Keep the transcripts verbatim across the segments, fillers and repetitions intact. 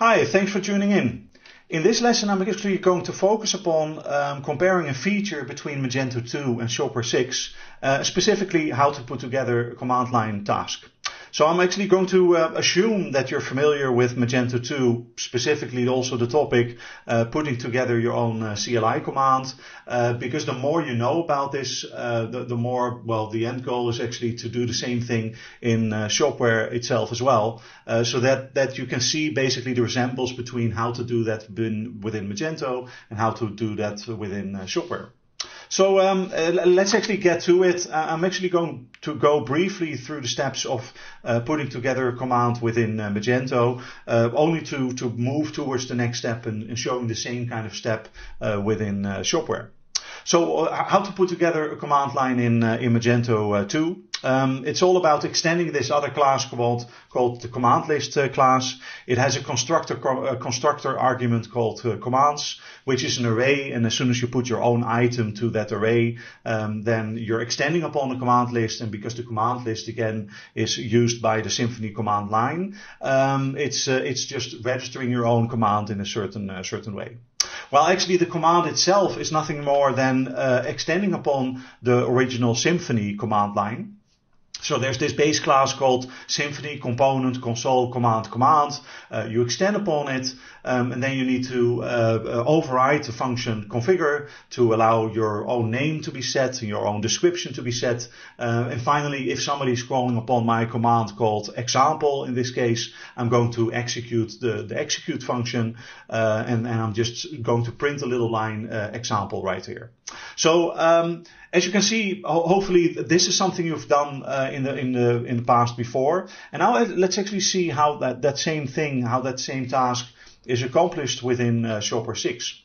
Hi, thanks for tuning in. In this lesson I'm actually going to focus upon um, comparing a feature between Magento two and Shopware six, uh, specifically how to put together a command line task. So I'm actually going to uh, assume that you're familiar with Magento two, specifically also the topic uh, putting together your own uh, C L I command, uh, because the more you know about this, uh, the, the more, well, the end goal is actually to do the same thing in uh, Shopware itself as well, uh, so that, that you can see basically the resemblance between how to do that within, within Magento and how to do that within uh, Shopware. So um, uh, let's actually get to it. Uh, I'm actually going to go briefly through the steps of uh, putting together a command within uh, Magento, uh, only to, to move towards the next step and, and showing the same kind of step uh, within uh, Shopware. So uh, how to put together a command line in, uh, in Magento two. Um, it's all about extending this other class called, called the command list uh, class. It has a constructor, co a constructor argument called uh, commands, which is an array. And as soon as you put your own item to that array, um, then you're extending upon the command list. And because the command list again is used by the Symfony command line, um, it's uh, it's just registering your own command in a certain uh, certain way. Well, actually, the command itself is nothing more than uh, extending upon the original Symfony command line. So there's this base class called Symfony component console command command. Uh, you extend upon it, um, and then you need to uh, uh, override the function configure to allow your own name to be set, your own description to be set. Uh, and finally, if somebody's calling upon my command called example, in this case, I'm going to execute the, the execute function, uh, and, and I'm just going to print a little line uh, example right here. So um, as you can see, ho hopefully this is something you've done uh, in the in the in the past before. And now let's actually see how that that same thing, how that same task is accomplished within uh, Shopware six.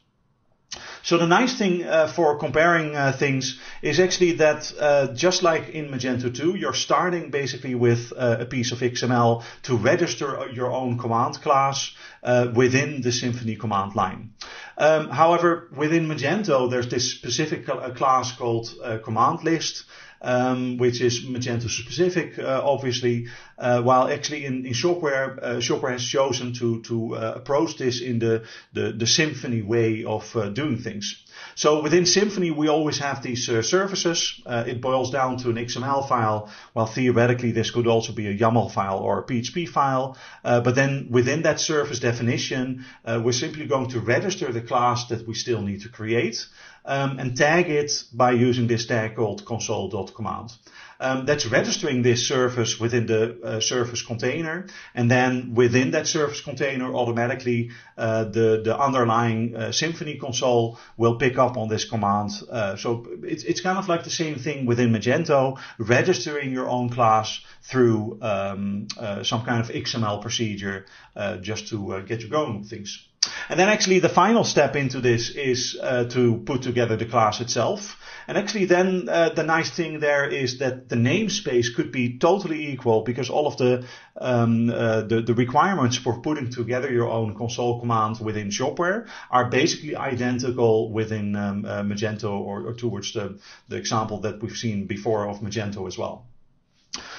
So the nice thing uh, for comparing uh, things is actually that uh, just like in Magento two, you're starting basically with uh, a piece of X M L to register your own command class uh, within the Symfony command line. Um, however, within Magento, there's this specific class called uh, command list, um, which is Magento specific, uh, obviously, uh, while actually in, in Shopware, uh, Shopware has chosen to, to uh, approach this in the, the, the Symfony way of uh, doing things. So within Symfony, we always have these uh, services. Uh, it boils down to an X M L file, while theoretically this could also be a YAML file or a P H P file. Uh, but then within that service definition, uh, we're simply going to register the class that we still need to create um, and tag it by using this tag called console.command. Um, that's registering this service within the uh, service container, and then within that service container, automatically uh, the the underlying uh, Symfony console will pick up on this command. Uh, so it's it's kind of like the same thing within Magento, registering your own class through um, uh, some kind of X M L procedure, uh, just to uh, get you going with things. And then actually the final step into this is uh, to put together the class itself. And actually then uh, the nice thing there is that the namespace could be totally equal, because all of the, um, uh, the, the requirements for putting together your own console command within Shopware are basically identical within um, uh, Magento or, or towards the, the example that we've seen before of Magento as well.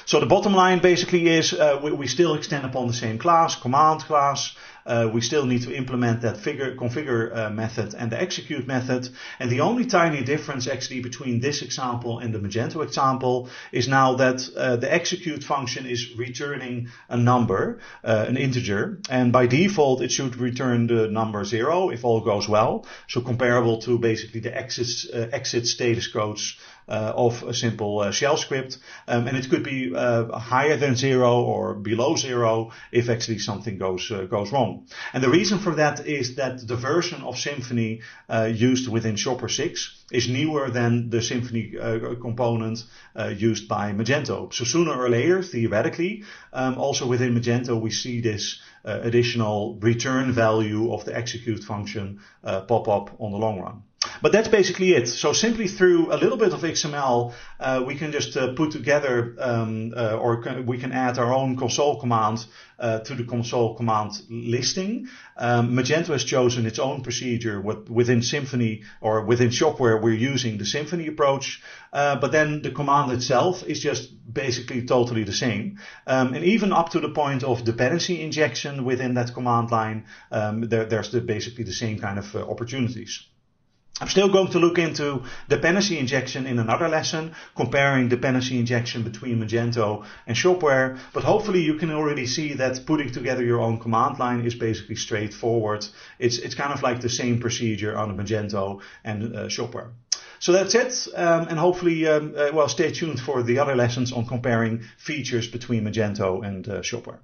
So the bottom line basically is uh, we, we still extend upon the same class, command class. Uh, we still need to implement that figure, configure uh, method and the execute method. And the only tiny difference actually between this example and the Magento example is now that uh, the execute function is returning a number, uh, an integer. And by default, it should return the number zero if all goes well. So comparable to basically the exit, uh, exit status codes uh, of a simple uh, shell script. Um, and it could be uh, higher than zero or below zero if actually something goes, uh, goes wrong. And the reason for that is that the version of Symfony uh, used within Shopware six is newer than the Symfony uh, component uh, used by Magento. So sooner or later, theoretically, um, also within Magento, we see this uh, additional return value of the execute function uh, pop up on the long run. But that's basically it. So simply through a little bit of X M L, uh, we can just uh, put together um, uh, or can, we can add our own console command uh, to the console command listing. Um, Magento has chosen its own procedure within Symfony or within Shopware where we're using the Symfony approach, uh, but then the command itself is just basically totally the same. Um, and even up to the point of dependency injection within that command line, um, there, there's the, basically the same kind of uh, opportunities. I'm still going to look into dependency injection in another lesson, comparing dependency injection between Magento and Shopware, but hopefully you can already see that putting together your own command line is basically straightforward. It's, it's kind of like the same procedure on Magento and uh, Shopware. So that's it, um, and hopefully, um, uh, well, stay tuned for the other lessons on comparing features between Magento and uh, Shopware.